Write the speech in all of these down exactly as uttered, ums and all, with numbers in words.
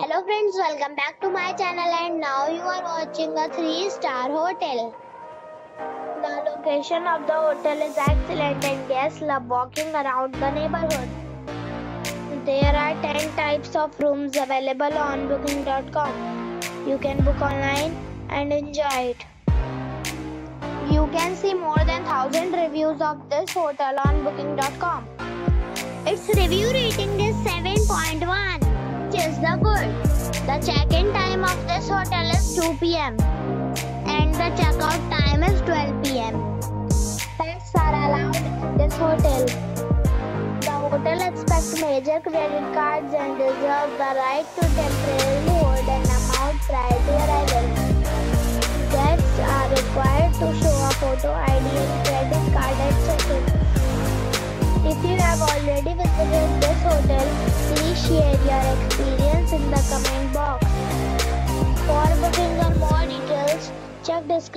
Hello friends, welcome back to my channel and now you are watching a three star hotel. The location of the hotel is excellent and guests love walking around the neighborhood. There are ten types of rooms available on booking dot com. You can book online and enjoy it. You can see more than one thousand reviews of this hotel on booking dot com. Its review rating is seven point one. Is the good. The check-in time of this hotel is two P M and the check-out time is twelve P M Pets are allowed in this hotel. The hotel accepts major credit cards and reserves the right to temporarily hold an amount prior to arrival. Guests are required to show a photo I D and credit card at check-in. If you have already visited this hotel, please share your experience in the comment box. For booking or more details, check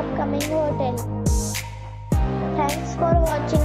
upcoming hotel. Thanks for watching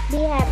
be happy.